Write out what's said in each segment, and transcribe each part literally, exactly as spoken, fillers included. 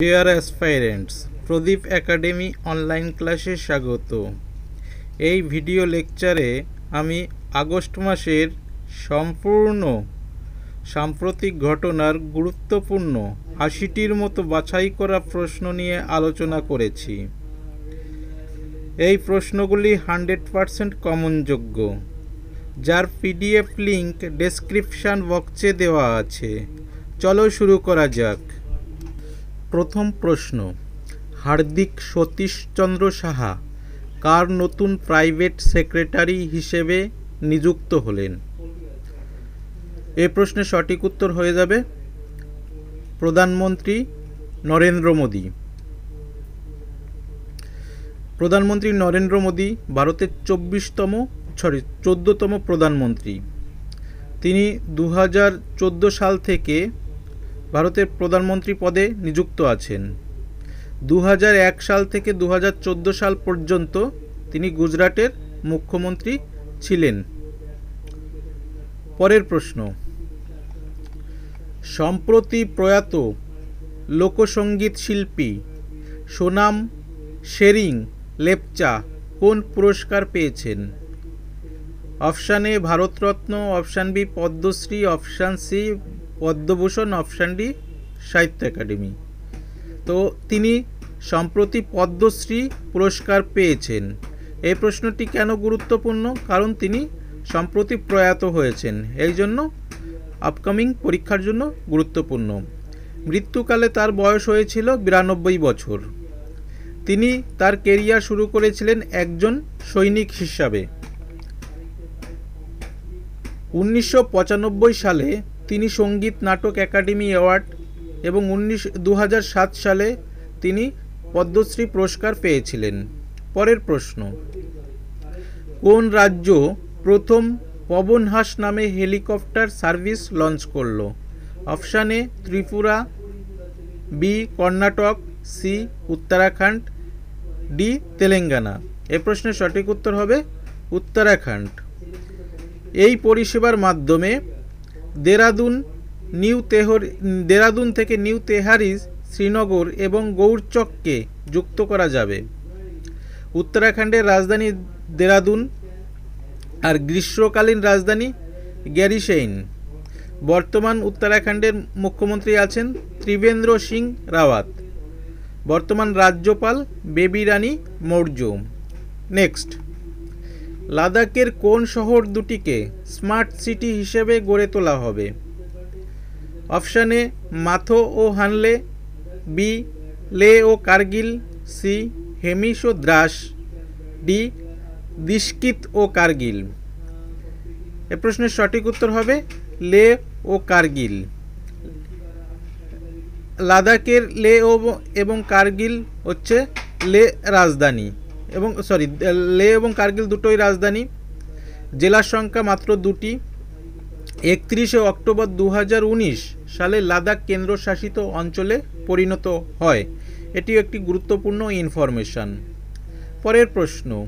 Dear aspirants, Pradeep academy online क्लासे स्वागत। এই ভিডিও লেকচারে আমি আগস্ট মাসের সম্পূর্ণ সাম্প্রতিক ঘটনার গুরুত্বপূর্ণ আশিটির মতো বাছাই করা প্রশ্ন নিয়ে আলোচনা করেছি। এই প্রশ্নগুলি একশো পার্সেন্ট কমন যোগ্য, যার পিডিএফ লিংক ডেসক্রিপশন বক্সে দেওয়া আছে। চলো শুরু করা যাক। प्रथम प्रश्न, हार्दिक सतीश चंद्र साहा कार नतून प्राइवेट सेक्रेटारी हिसेबे निजुक्त हलेन? ए प्रश्ने सठिक उत्तर हो जाबे प्रधानमंत्री नरेंद्र मोदी। प्रधानमंत्री नरेंद्र मोदी भारतेर चौबीसतम सरि चौदहतम प्रधानमंत्री। तिनी दो हज़ार चौदह साल थेके भारतेर प्रधानमंत्री पदे निजुक्त आছেন। दो हज़ार एक साल थेके दो हज़ार चौदह साल पर्यन्त तिनी गुजराटेर मुख्यमंत्री छिलेन। परेर प्रश्न, सम्प्रति प्रयात लोकसंगीत शिल्पी सोनम शेरिंग लेपचा कोन पुरस्कार पेयेछेन? Option A Bharat Ratna, option B Padma Shri, option C Padma Bhushan, option D Sahitya Akademi. तो तिनी सम्प्रति पद्मश्री पुरस्कार पेয়েছেন। এই প্রশ্নটি কেন গুরুত্বপূর্ণ? কারণ তিনি সম্প্রতি প্রয়াত হয়েছেন, এই জন্য আপকামিং পরীক্ষার জন্য গুরুত্বপূর্ণ। মৃত্যুকালে তার বয়স হয়েছিল বিরানব্বই বছর। তিনি তার ক্যারিয়ার শুরু করেছিলেন একজন সৈনিক হিসাবে। উনিশশো পঁচানব্বই সালে তিনি संगीत नाटक एकाडेमी अवार्ड एवं उन्नीस दो हज़ार सात साले तिनी पद्मश्री पुरस्कार पेয়েছিলেন। পরের প্রশ্ন, কোন রাজ্য প্রথম পবনহাস নামে হেলিকপ্টার সার্ভিস লঞ্চ করলো? Option A Tripura, B Karnataka, C Uttarakhand, D Telangana. এই প্রশ্নের সঠিক উত্তর হবে उत्तराखंड। এই পরিষেবার মাধ্যমে देहरादून न्यू तेहर देहरादून थेके न्यू तेहारी, श्रीनगर एवं गौरचक के जुक्त करा जाबे। उत्तराखंडेर राजधानी देहरादून और ग्रीष्मकालीन राजधानी ग्यारिशेइन। बर्तमान उत्तराखंडेर मुख्यमंत्री आछेन त्रिवेंद्र सिंह रावत। बर्तमान राज्यपाल बेबी रानी मौर्य। नेक्स्ट, लादाखेर कोन शहर दुटी के स्मार्ट सिटी हिसेबे गड़े तोला होबे? अपशन ए माथो ओ हानले, बी ले ओ कारगिल, सी हेमिश ओ द्रास, डी दिस्कित ओ कारगिल। ए प्रश्न सठिक उत्तर होबे ले ओ कारगिल। लादाखेर ले ओ एवं कारगिल होच्छे ले राजधानी एवं सॉरी ले एवं कारगिल दुटोई राजधानी। जिला संख्या मात्र दुटी। एकत्रिशे अक्टोबर दो हज़ार उन्नीस साले लादाख केंद्र शासित अंचले परिणत हय। एटी एकटी गुरुत्वपूर्ण इनफरमेशन। परेर प्रश्न,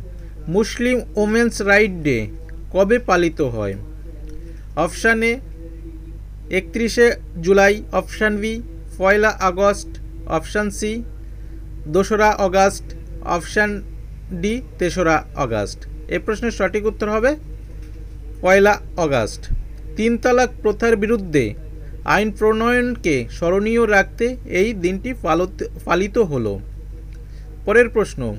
मुस्लिम वोमेन्स राइट डे कबे पालित हय? अपशन ए एकत्रिशे जुलाई, अपशन बी पयला आगस्ट, अपशन सी दोसरा अगस्ट, अपशन डी तेसरा अगस्ट। ए प्रश्न सठिक उत्तर होबे पयला अगस्ट। तीन तलाक प्रथार बिरुद्धे आईन प्रणयन के स्मरणीय रखते एई दिनटी पालित हलो। परेर प्रश्न,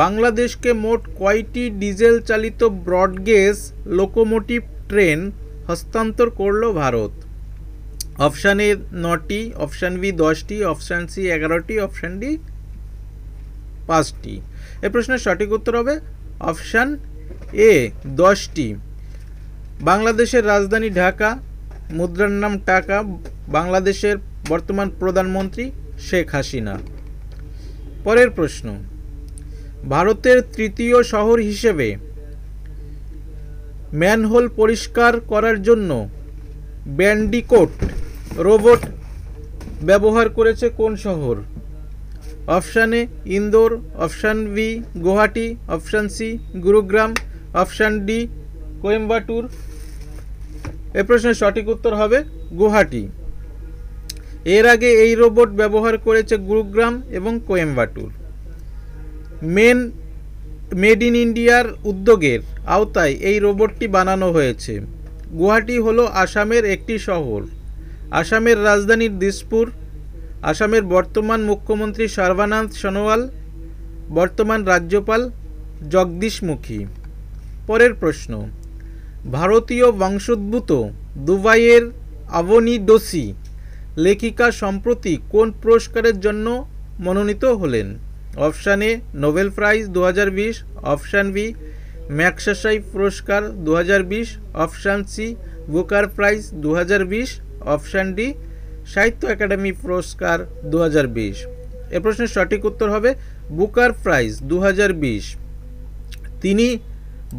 बांग्लादेश के मोट कयटी डिजेल चालित ब्रडगेज लोकोमोटिव ट्रेन हस्तान्तर करलो भारत? अपशन ए नौटी, अपशन बी दसटी, अपशन सी एगारोटी, अपशन डी पाँचटी। ए प्रश्न सठिक उत्तर होबे अपशन ए दसटी। बांग्लादेशेर राजधानी ढाका, मुद्रार नाम टाका, बांग्लादेशेर बर्तमान प्रधानमंत्री शेख हसीना। परेर प्रश्न, भारतेर तृतीय शहर हिसेबे मैनहोल परिष्कार करार जन्य बैंडिकोट रोबोट व्यवहार करेছে কোন শহর? Option A Indore, option B Guwahati, option C Gurugram, option D Coimbatore. ए प्रश्न सठिक उत्तर होबे गुवाहाटी। एर आगे ए रोबोट व्यवहार करेছে गुरुग्राम और कोयम्बाटूर। मेन मेड इन इंडियार उद्योगের আওতায় এই রোবটটি বানানো হয়েছে। गुवाहाटी হলো আসামের একটি শহর। আসামের রাজধানী দিসপুর। আসামের বর্তমান মুখ্যমন্ত্রী सर्वानंद सोनोवाल, বর্তমান राज्यपाल जगदीश मुखी। পরের প্রশ্ন, भारतीय বংশোদ্ভূত দুবাইয়ের आवनी दोषी लेखिका सम्प्रति कोन पुरस्कारेर जन्य मनोनीत हलेन? ऑप्शन ए नोबेल प्राइज दो हज़ार बीस, ऑप्शन बी मैगसेसाई पुरस्कार दो हज़ार बीस, ऑप्शन सी बुकार प्राइज दो हज़ार बीस, ऑप्शन डी साहित्य एकेडमी पुरस्कार दो हज़ार बीस। ए प्रश्न सठिक उत्तर हबे बुकार प्राइज दो हज़ार बीस। तिनी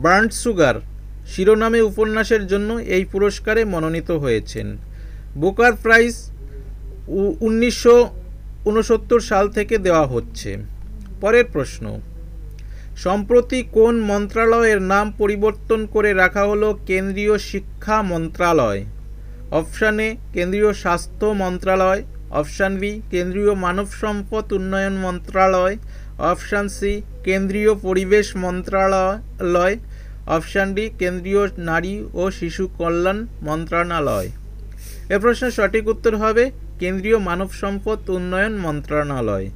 ब्रांड सुगार शिरोनामे उपन्यासेर जन्य एई पुरस्कारे मनोनीत हयेछेन। बुकार प्राइज उन्नीसशो ऊनसत्तर साल थेके देवा होच्छे। परेर प्रश्न, सम्प्रति कोन मंत्रालयेर नाम परिवर्तन करे रखा हलो केंद्रीय शिक्षा मंत्रालय? अप्शन ए केंद्रीय स्वास्थ्य मंत्रालय, अप्शन बी केंद्रीय मानव सम्पद उन्नयन मंत्रालय, अप्शन सी केंद्रीय परिवेश मंत्रालय, अप्शन डी केंद्रीय नारी और शिशु कल्याण मंत्रणालय। ए प्रश्न सठिक उत्तर हबे केंद्रीय मानव सम्पद उन्नयन मंत्रणालय।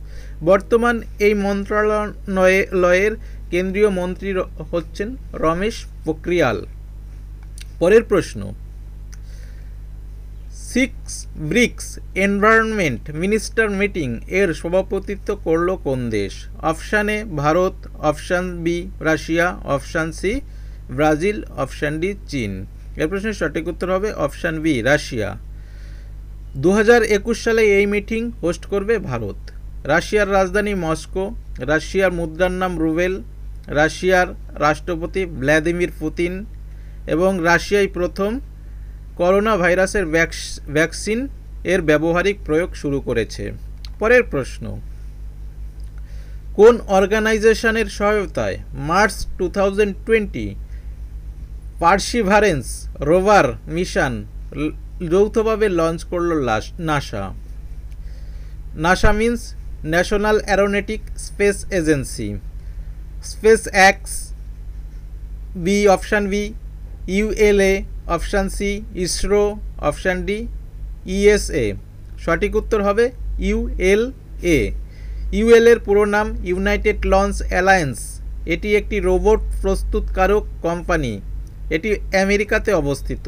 बर्तमान এই মন্ত্রণালয়ের কেন্দ্রীয় মন্ত্রী হচ্ছেন রমেশ পোখরিয়াল। পরের প্রশ্ন, six BRICS environment minister meeting এর সভাপতিত্ব করলো কোন দেশ? Option A Bharat, option B Russia, option C Brazil, option D চীন। এই প্রশ্নের সঠিক উত্তর হবে অপশন বি রাশিয়া। दो हज़ार इक्कीस সালে এই মিটিং হোস্ট করবে ভারত। রাশিয়ার রাজধানী মস্কো। রাশিয়ার মুদ্রার নাম রুবেল। রাশিয়ার রাষ্ট্রপতি व्लादिमिर पुतिन এবং রাশিয়ায় প্রথম করোনা ভাইরাসের ভ্যাকসিন এর ব্যবহারিক প্রয়োগ শুরু করেছে। পরের প্রশ্ন, কোন অর্গানাইজেশনের সহায়তায় মার্চ दो हज़ार बीस পার্সিভারেন্স রোভার মিশন যৌথভাবে লঞ্চ করলো NASA? NASA means national aeronautic space agency. SpaceX, B option B ULA, option C ISRO, option D ESA. সঠিক উত্তর হবে ইউএলএ। ইউএলএর পুরো নাম ইউনাইটেড লঞ্চ অ্যালায়েন্স। এটি একটি রোবট প্রস্তুতকারক কোম্পানি। এটি আমেরিকাতে অবস্থিত।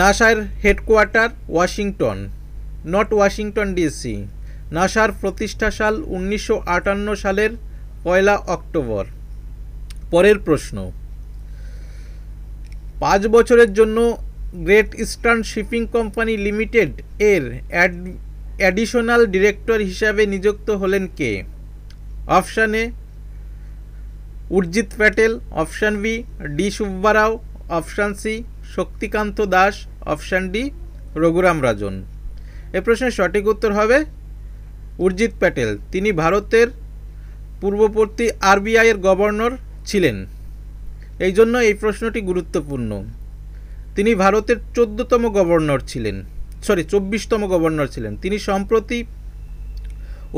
নাসার headquarter Washington, not Washington DC. নাসার প্রতিষ্ঠা সাল উনিশশো আটান্ন সালের পয়লা অক্টোবর। পরের প্রশ্ন, পাঁচ বছরের জন্য great eastern shipping company limited এর অ্যাডিশনাল ডিরেক্টর হিসাবে নিযুক্ত হলেন কে? Option A Urjit Patel, option B D Subba Rao, option C Shaktikanta Das, option D Raghuram Rajan. এ প্রশ্নের সঠিক উত্তর হবে উর্জিত প্যাটেল। তিনি ভারতের পূর্ববর্তী আরবিআই এর গভর্নর ছিলেন, এই জন্য এই প্রশ্নটি গুরুত্বপূর্ণ। তিনি ভারতের চোদ্দতম গভর্নর ছিলেন, সরি চব্বিশতম গভর্নর ছিলেন। তিনি সম্প্রতি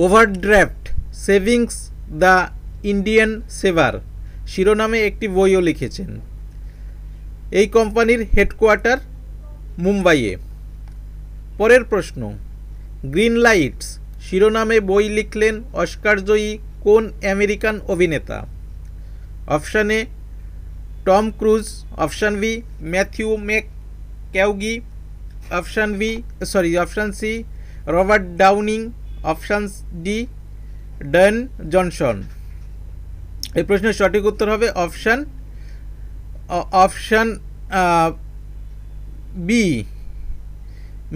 overdraft savings the Indian saver শিরোনামে একটি বইও লিখেছেন। এই কোম্পানির হেডকোয়ার্টার মুম্বাইয়ে। পরের প্রশ্ন, গ্রিন লাইটস শিরোনামে বই লিখলেন অস্কারজয়ী কোন আমেরিকান অভিনেতা? Option A Tom Cruise, option B Matthew McConaughey, option B sorry option C Robert Downing, option D Don Johnson. এই প্রশ্নের সঠিক উত্তর হবে option option B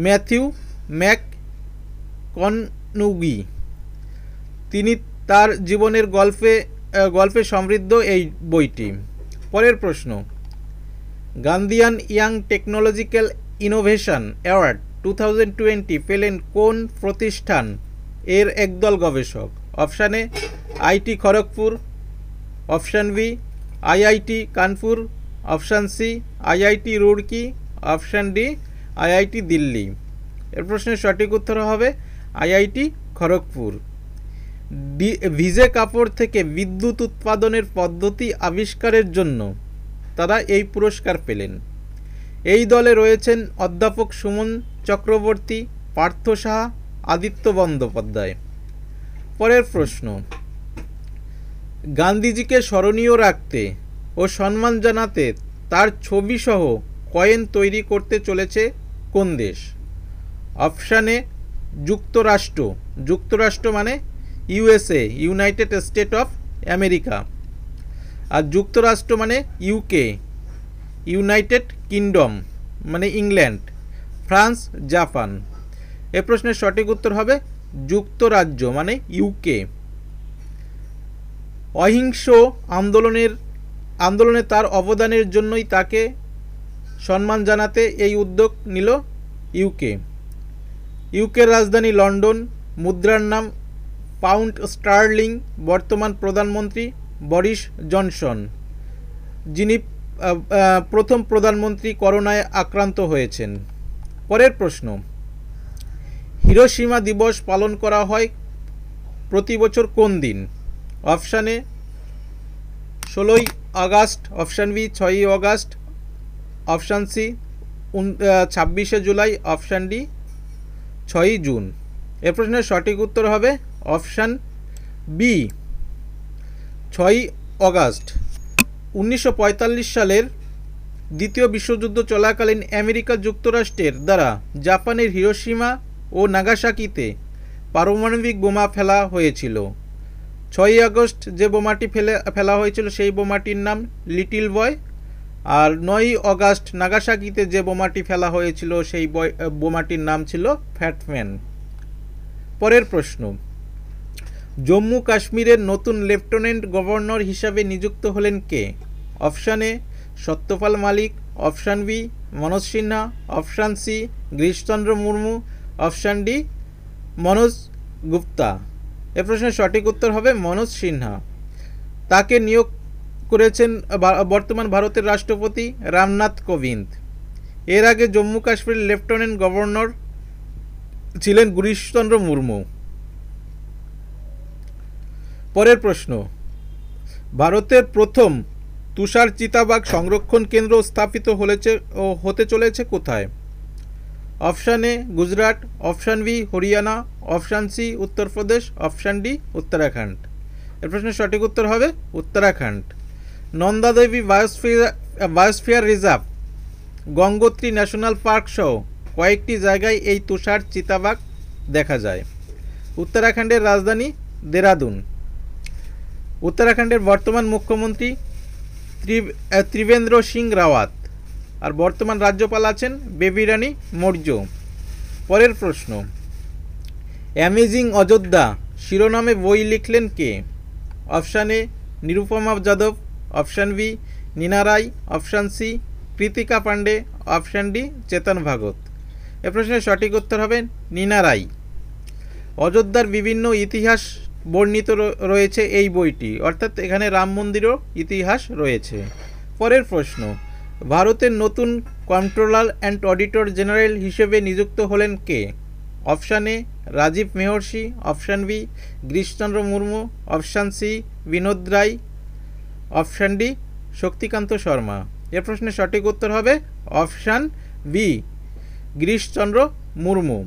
Matthew McConaughey. তিনি তার জীবনের গল্পে গল্পে সমৃদ্ধ এই বইটি। পরের প্রশ্ন, Gandhian young technological innovation award two thousand twenty পেলেন কোন প্রতিষ্ঠান এর একদল গবেষক? Option A IT Kharagpur, option B IIT Kanpur, option C IIT Roorkee, option D IIT Delhi. एर प्रश्न सठिक उत्तर है आईआईटी खड़गपुर। ভিজে কাপড় থেকে বিদ্যুৎ উৎপাদনের পদ্ধতি আবিষ্কারের জন্য তারা এই পুরস্কার পেলেন। এই দলে রয়েছেন অধ্যাপক সুমন চক্রবর্তী, পার্থ শাহ, আদিত্য বন্দ্যোপাধ্যায়। পরের প্রশ্ন, গান্ধীজিকে স্মরণীয় রাখতে ও সম্মান জানাতে তার ছবি সহ কয়েন তৈরি করতে চলেছে কোন দেশ? অপশন এ যুক্তরাষ্ট্র, যুক্তরাষ্ট্র মানে USA United state of America, और जुक्तराष्ट्र माने यूके यूनाइटेड किंगडम माने इंग्लैंड, फ्रांस, जापान। ए प्रश्न सठिक उत्तर है जुक्तराज्य माने यूके। अहिंस आंदोलनेर आंदोलने तार अवदानेर जन्नोई ताके सम्मान जानाते ए उद्योग निल यूके। यूके राजधानी लंडन, मुद्रार नाम पाउंड स्टार्लिंग, बर्तमान प्रधानमंत्री बरिस जनसन जिनी प्रथम प्रधानमंत्री करोनाय आक्रांत हयेछेन। परेर प्रश्न, हिरोशिमा दिवस पालन करा हय प्रति बछर कोन दिन? अपशन ए षोलोई अगस्ट, अपशन बी छयई अगस्ट, अपशन सी छब्बीसे जुलाई, अपशन डी छयई जून। ए प्रश्नेर सठिक उत्तर हबे ऑप्शन बी छय अगस्ट। उन्नीस पैंतालिस साले द्वितीय विश्वयुद्ध चलाकालीन अमेरिका जुक्तराष्ट्रेर द्वारा जापानेर हिरोशिमा और नागासाकीते पारमाणविक बोमा फेला हयेछिलो। छय अगस्ट जे बोमाटी फेले फेला हयेछिलो सेई बोमाटिर नाम लिटिल बॉय, और नय अगस्ट नागासाकीते जे बोमाटी फेला हयेछिलो सेई बोमाटिर नाम छिलो फैटमैन। परेर प्रश्न, जम्मू काश्मीरेर नतून लेफ्टिनेंट गवर्नर हिसाबे नियुक्त हलेन के? Option A Satyapal Malik, option B Manoj Sinha, option C Girishchandra Murmu, option D Manoj Gupta. ए प्रश्नेर सठिक उत्तर हबे मनोज सिन्हा। ताके नियोग करेछेन बर्तमान भारतेर राष्ट्रपति रामनाथ कोविंद। एर आगे जम्मू काश्मीरेर लेफ्टिनेंट गवर्नर छिलेन गिरीशचंद्र मुर्मू। পরের প্রশ্ন, ভারতের প্রথম তুষার চিতাবাঘ সংরক্ষণ কেন্দ্র স্থাপিত হলেছে হতে চলেছে কোথায়? Option A Gujarat, option B Haryana, option C Uttar Pradesh, option D Uttarakhand. এই প্রশ্নের সঠিক উত্তর হবে Uttarakhand. Nanda Devi biosphere biosphere reserve, Gangotri national park সহ কয়েকটি জায়গায় এই তুষার চিতাবাঘ দেখা যায়। উত্তরাখণ্ডের রাজধানী দেরাদুন। उत्तराखंडेर बर्तमान मुख्यमंत्री त्रिवेंद्र सिंह रावत और बर्तमान राज्यपाल आছেন बेबी रानी मौर्य। परेर प्रश्न, अमेजिंग अयोध्या शिरोनामे बई लिखलेन के? Option A Nirupama Yadav, option B Neena Rai, option C Kritika Pandey, option D Chetan Bhagat. ए प्रश्नेर सठिक उत्तर हबे नीना राय। अयोध्यार विभिन्न इतिहास वर्णित रयेछे एई बोईटी, अर्थात एखाने राम मंदिरो इतिहास रयेछे। परेर प्रश्न, भारतेर नतून कन्ट्रोलर एंड अडिटर जेनारेल हिसेबे नियुक्त हलेन के? Option A Rajiv Mehrishi, option B Girishchandra Murmu, option C Vinod Rai, option D Shaktikanta Sharma. ए प्रश्नेर सठिक उत्तर हबे अपशन बी गिरीशचंद्र मुर्मू।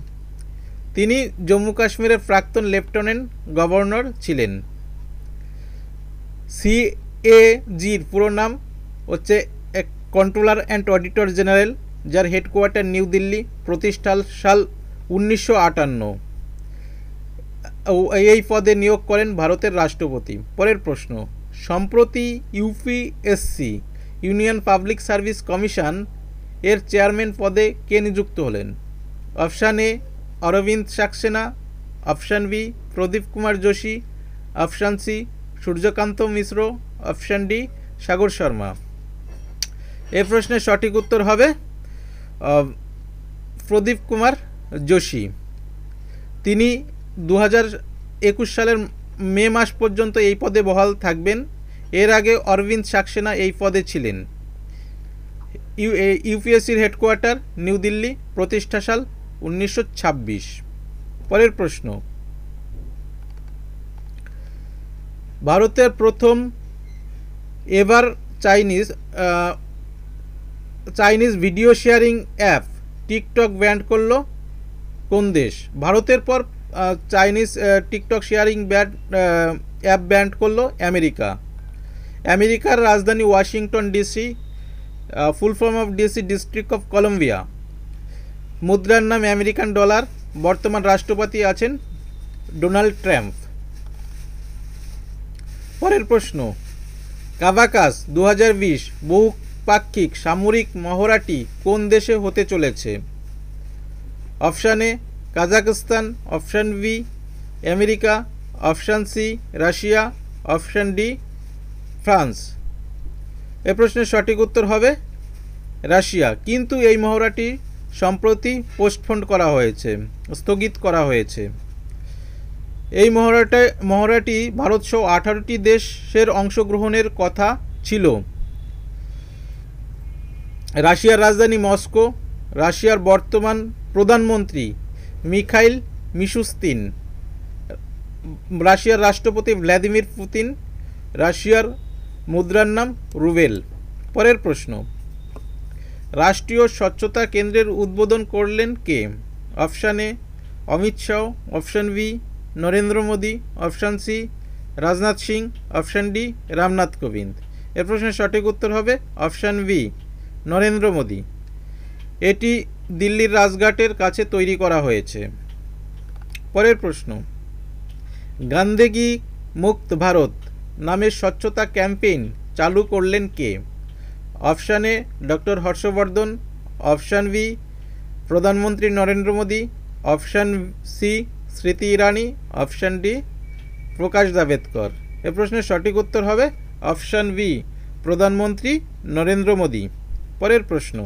তিনি जम्मू काश्मीर प्राक्तन लेफ्टिनेंट गवर्नर छिलेन। सी ए जी पुरो नाम होच्छे कंट्रोलर एंड अडिटर जेनारेल, जार हेडकोयार्टार निउ दिल्ली, प्रतिष्ठा साल उन्नीसशो आठान्न। এই पदे नियोग करें भारतेर राष्ट्रपति। परेर प्रश्न, सम्प्रति UPSC union public service commission एर चेयरमैन पदे के नियुक्त हलेन? Option A Arvind Saxena, option B Pradeep Kumar Joshi, option C Suryakant Mishra, option D Sagar Sharma. ए प्रश्न सठिक उत्तर है प्रदीप कुमार जोशी। तिनी दो हज़ार इक्कीस साल मे मास पर्यंत यह पदे बहाल थाकबेन। एर आगे अरविंद सक्सेना यह पदे छिलेन। यूपीएससी हेडकोयार्टार न्यू दिल्ली, प्रतिष्ठा साल उन्नीस सौ छब्बीस। परेर प्रश्न, भारतेर प्रथम ever Chinese Chinese video sharing app TikTok band करलो कोन देश? भारतेर पर Chinese TikTok sharing band app band करलो अमेरिका। अमेरिकार राजधानी Washington DC, full form of DC District of Columbia. मुद्रार नाम अमेरिकान डॉलर। बर्तमान राष्ट्रपति आছেন डोनाल्ड ट्राम्प। পরের প্রশ্ন, কাভাকাস दो हज़ार बीस बहुपाक्षिक सामरिक মহড়াটি কোন দেশে হতে চলেছে? Option A Kazakhstan, option B America, option C Russia, option D France. এই প্রশ্নের সঠিক উত্তর হবে রাশিয়া, কিন্তু এই মহড়াটি সম্প্রতি পোস্টপোন করা হয়েছে, স্থগিত করা হয়েছে। এই মহড়াটা মহড়াটি ভারতসহ আঠারোটি দেশের অংশগ্রহণের কথা ছিল। রাশিয়ার রাজধানী মস্কো। রাশিয়ার বর্তমান প্রধানমন্ত্রী মিখাইল মিশুস্তিন। রাশিয়ার রাষ্ট্রপতি व्लादिमिर पुतिन। রাশিয়ার মুদ্রার নাম রুবেল। পরের প্রশ্ন, রাষ্ট্রীয় স্বচ্ছতা কেন্দ্রের উদ্বোধন করলেন কে? Option A Amit Shah, option B Narendra Modi, option C Rajnath Singh, option D Ramnath Kovind. এর প্রশ্নের সঠিক উত্তর হবে অপশন বি নরেন্দ্র মোদি। এটি দিল্লির রাজঘাটের কাছে তৈরি করা হয়েছে। পরের প্রশ্ন, গান্ধী মুক্ত ভারত নামে স্বচ্ছতা ক্যাম্পেইন চালু করলেন কে? Option A doctor Harshvardhan, option B প্রধানমন্ত্রী Narendra Modi, option C Smriti Irani, option D প্রকাশ জাভেদকর। এ প্রশ্নের সঠিক উত্তর হবে অপশন বি প্রধানমন্ত্রী নরেন্দ্র মোদি। পরের প্রশ্ন,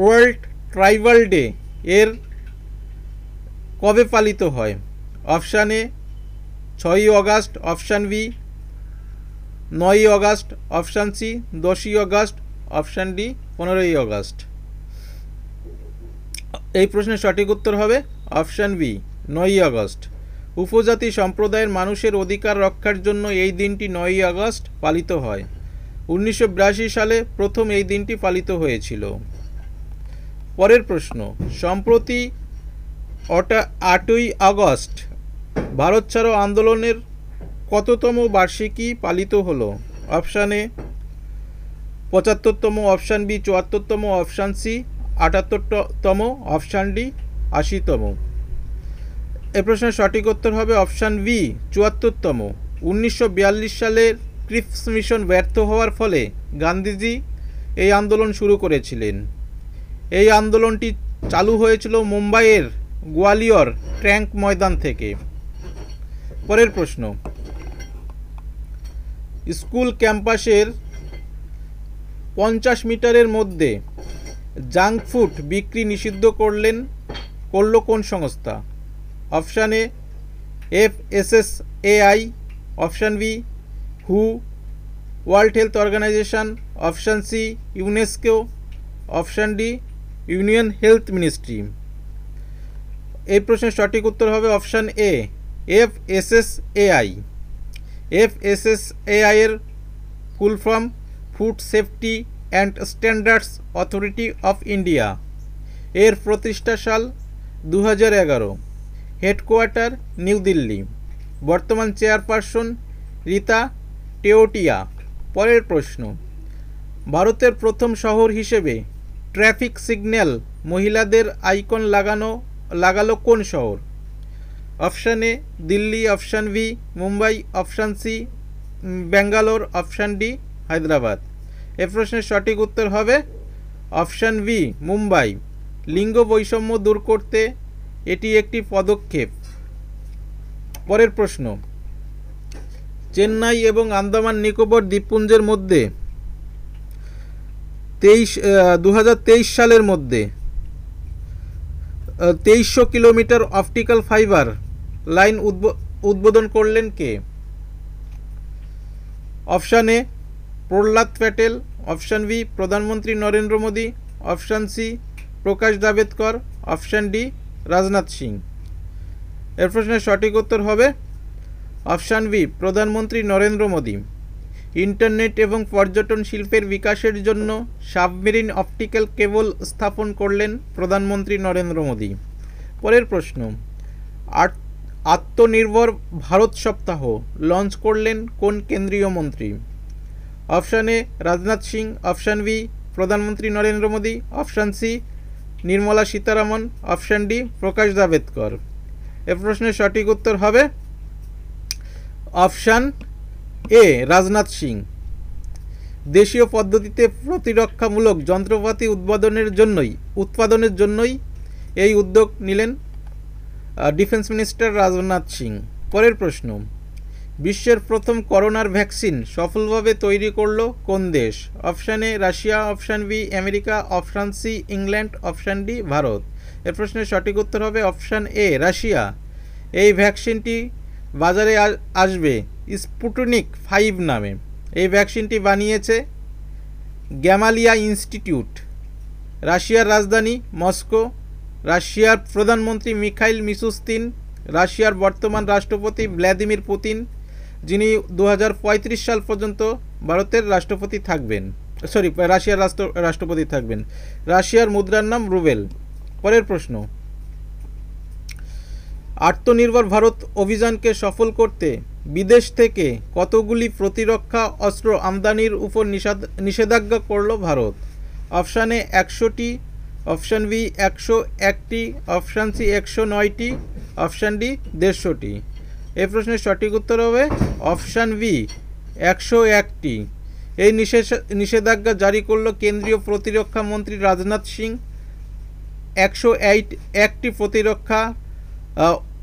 ওয়ার্ল্ড ট্রাইবাল ডে এর কবে পালিত হয়? অপশন এ ছয়ই অগাস্ট, অপশন বি নয়ই অগাস্ট, অপশন সি দশই অগাস্ট, অপশন ডি পনেরোই অগাস্ট। এই প্রশ্নের সঠিক উত্তর হবে অপশন বি নয়ই অগাস্ট। উপজাতি সম্প্রদায়ের মানুষের অধিকার রক্ষার জন্য এই দিনটি নয়ই আগস্ট পালিত হয়। উনিশশো বিরাশি সালে প্রথম এই দিনটি পালিত হয়েছিল। পরের প্রশ্ন, সম্প্রতি আটই আগস্ট ভারত ছাড়ো আন্দোলনের কততম বার্ষিকী পালিত হলো? অপশন এ পঁচাত্তরতম, অপশন বি চুয়াত্তরতম, অপশন সি আটাত্তরতম, অপশন ডি আশিতম। এ প্রশ্নের সঠিক উত্তর হবে অপশন বি চুয়াত্তরতম। উনিশশো বিয়াল্লিশ সালের ক্রিপস মিশন ব্যর্থ হওয়ার ফলে গান্ধীজি এই আন্দোলন শুরু করেছিলেন। এই আন্দোলনটি চালু হয়েছিল মুম্বাইয়ের গোয়ালিয়র ট্যাঙ্ক ময়দান থেকে। পরের প্রশ্ন, স্কুল ক্যাম্পাসের পঞ্চাশ মিটারের মধ্যে জাঙ্ক ফুড বিক্রি নিষিদ্ধ করলেন করল কোন সংস্থা? Option A F S S A I, option B হু world health organization, option C UNESCO, option D union health ministry. এই প্রশ্নের সঠিক উত্তর হবে option A F S S A I. F S S A I এর full form food safety and standards authority of India. এর প্রতিষ্ঠা সাল দু হাজার এগারো, হেডকোয়ার্টার নিউ দিল্লি। বর্তমান চেয়ারপারসন রীতা টেওটিয়া। পরের প্রশ্ন, ভারতের প্রথম শহর হিসেবে ট্রাফিক সিগন্যাল মহিলাদের আইকন লাগানো লাগালো কোন শহর? Option A Delhi, option B Mumbai, option C Bangalore, option D Hyderabad. এ প্রশ্নের সঠিক উত্তর হবে অপশন বি মুম্বাই। লিঙ্গ বৈষম্য দূর করতে এটি একটি পদক্ষেপ। পরের প্রশ্ন, চেন্নাই এবং আন্দামান নিকোবর দ্বীপপুঞ্জের মধ্যে তেইশ দু হাজার তেইশ সালের মধ্যে তেইশশো কিলোমিটার অপটিক্যাল ফাইবার লাইন উদ্বোধন করলেন কে? Option A Prahlad Patel, option B প্রধানমন্ত্রী Narendra Modi, option C Prakash Javadekar option D Rajnath Singh. एर प्रश्न सठिक उत्तर होबे ऑप्शन बी प्रधानमंत्री नरेंद्र मोदी। इंटरनेट एवं पर्यटन शिल्पेर विकासेर जन्य सबमेरिन अप्टिकल केबल स्थापन करलेन प्रधानमंत्री नरेंद्र मोदी। परेर प्रश्न आत्मनिर्भर भारत सप्ताह लॉन्च करलेन कोन केंद्रीय मंत्री? Option A Rajnath Singh, option B प्रधानमंत्री Narendra Modi, option C Nirmala Sitharaman, option D Prakash Javadekar. ए प्रश्न सठिक उत्तर होबे ऑप्शन ए राजनाथ सिंह। देशीय पद्धतिते प्रतिरक्षामूलक जंत्रपाति उत्पादनेर जन्यई उत्पादनेर जन्यई एई उद्योग निलेन डिफेंस मिनिस्टर राजनाथ सिंह। परेर प्रश्न विश्वेर प्रथम करोनार भैक्सिन सफलभावे तैरि करलो कोन देश? Option A Russia, option B America, option C England, option D Bharat. एर प्रश्न सठिक उत्तर होबे अप्शन ए राशिया। एई भैक्सिनटी बाजारे आसबे स्पुटनिक फाइव नामे। एई भैक्सिनटी बानिয়েছে गैमालिया इन्स्टीट्यूट। राशियार राजधानी मस्को, राशियार प्रधानमंत्री मिखाइल मिशुस्तिन, राशियार बर्तमान राष्ट्रपति व्लादिमिर पुतिन जिनी दो हज़ार पैंतीस साल पर्यंत भारतेर राष्ट्रपति थाकबेन सरि राशियार राष्ट्रपति थाकबेन। राशियार मुद्रार नाम रूबेल। परेर प्रश्न आत्मनिर्भर भारत अभियान के सफल करते विदेश थेके कतगुली प्रतिरक्षा अस्त्र आमदानिर उपर निषेधाज्ञा करलो भारत? अप्शन ए एकशोटी, अप्शन बी एकशो एकटी, अप्शन सी एकशो नयटी, अप्शन डी देशोटी। ए प्रश्न सठिक उत्तर होबे अप्शन बी एकशो एकटी। ए निषेधाज्ञा जारी करलो केंद्रीय प्रतिरक्षा मंत्री राजनाथ सिंह। एकशो आठ प्रतिरक्षा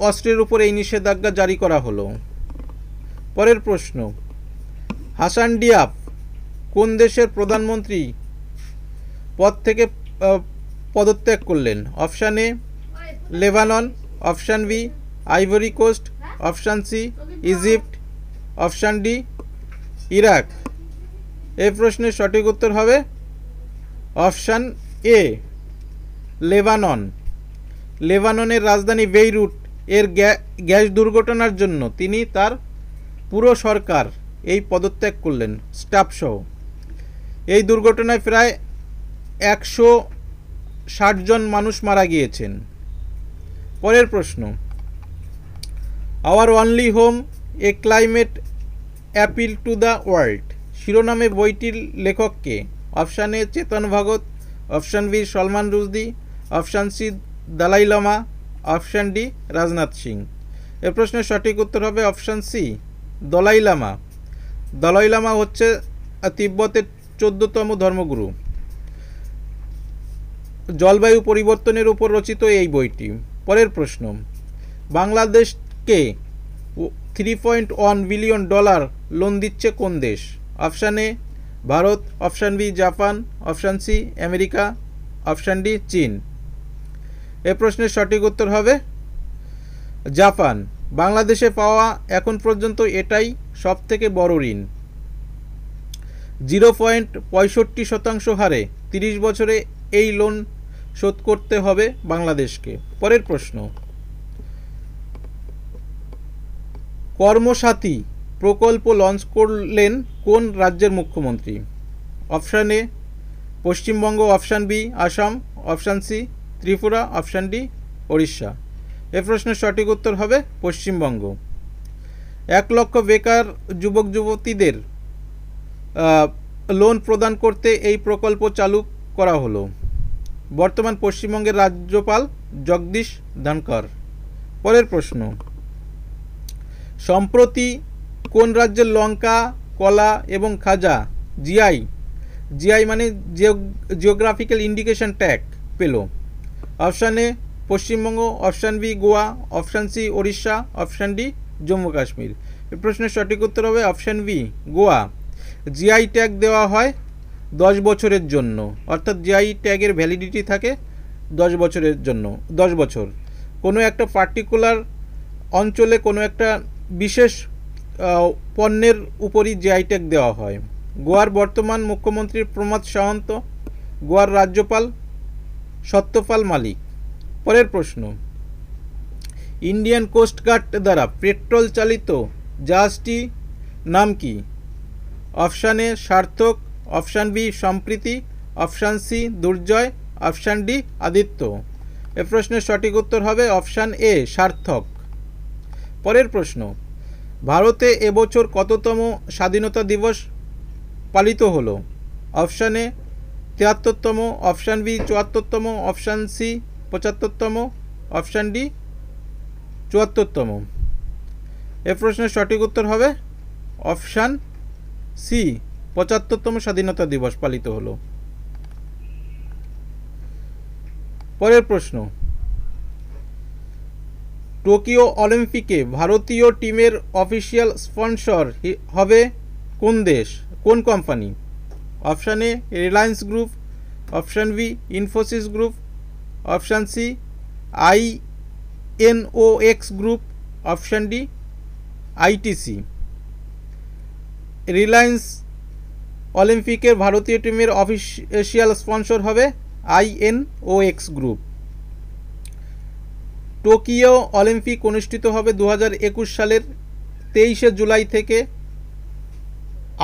अस्त्रेर उपर ए निषेधाज्ञा जारी करा हलो। परेर प्रश्न हासान डियाब कोन देशेर प्रधानमंत्री पद थेके पदत्याग करलेन? Option A Lebanon, option B Ivory Coast, option C Egypt, option D Iraq. ए प्रश्न सठिक उत्तर होबे अप्शन ए लेबानन। लेबाननेर राजधानी बेइरुट एर गैस दुर्घटनार जन्य तिनी तार पुरो सरकार एई पदत्याग करलेन स्टाफ सह। एई दुर्घटनाय प्राय एकशो षाट जन मानुष मारा गियेछेन। परेर प्रश्न our only home a climate appeal to the world शिरोनामे बोईटिर लेखक के? Option A Chetan Bhagat, option B Salman Rushdie, option C Dalai Lama, option D Rajnath Singh. ए प्रश्न सठिक उत्तर होबे अप्शन सी दलाई लामा। दलाई लामा होच्छे तिब्बतेर चौदहतम धर्मगुरु। जलवायु परिवर्तनेर उपर रचित एई बोईटी। परेर प्रश्न बांग्लादेश के तीन पॉइंट एक बिलियन डॉलर लोन दिच्छे कोन देश? Option A Bharat, option B Japan, option C America, option D चीन। ए प्रश्नेर सठिक उत्तर होबे जापान। बांग्लादेशे पावा एखन पर्यन्त एटाई सबथेके बड़ ऋण। शून्य दशमलव पैंसठ शतांश हारे तीस बछरे एई लोन शोध करते होबे बांग्लादेश के। परेर प्रश्न कर्मसाथी प्रकल्प लॉन्च करलेन कोन राज्येर मुख्यमंत्री? Option A Paschimbanga, option B Assam, option C Tripura, option D Odisha. ए प्रश्न सठिक उत्तर होबे पश्चिमबंग। एक लक्ष बेकार युवक युवतीदेर लोन प्रदान करते एई प्रकल्प चालू करा हलो। बर्तमान पश्चिमबंगेर राज्यपाल जगदीश धनकर। परेर प्रश्न सम्प्रति कोन राज्ये लंका कला एवं खाजा जीआई जीआई माने जियोग्राफिकल इंडिकेशन टैग पेल? Option A Paschimbanga, option B Goa, option C Odisha, option D Jammu Kashmir. प्रश्न सठिक उत्तर होबे option B Goa. GI tag देवा हय दस बछरेर जन्य अर्थात जीआई टैगेर भैलिडिटी थाके दस बछरेर जन्य दस बछर। कोनो एकटा पार्टिकुलार अंचले कोनो एकटा विशेष पण्येर उपरई जीआई टैग देवा हय। गोवार बर्तमान मुख्यमंत्री प्रमोद सावंत, गोवार राज्यपाल सत्यपाल मालिक। परेर प्रश्न, इंडियन कोस्टगार्ड द्वारा पेट्रोल चालित जहाजटी नाम की? Option A Sarthak, option B सम्प्रीति, option C Durjoy, option D Aditya. ए प्रश्न सठिक उत्तर हबे ऑप्शन ए सार्थक। परेर प्रश्न, भारते ए बछर कततम स्वाधीनता दिवस पालित हलो? ऑप्शन ए तिहत्तरतम, ऑप्शन बी चुहत्तरतम, ऑप्शन सी पचहत्तरतम, ऑप्शन डी चुहत्तरतम। ए प्रश्न सठिक उत्तर हबे ऑप्शन सी पचहत्तरतम स्वाधीनता दिवस पालित हलो। परेर प्रश्न, टोकियो ओलम्पिके भारतीय टीमेर अफिशियल स्पन्सर हबे कोन देश, कोन company? Option A Reliance group, option B Infosys group, option C I N O X group, option D I T C. Reliance ओलम्पिकेर भारतीय टीमेर अफिशियल स्पन्सर हबे I N O X group. Tokyo Olympic अनुष्ठित हबे दो हज़ार एकुश साल तेईस जुलाई थेके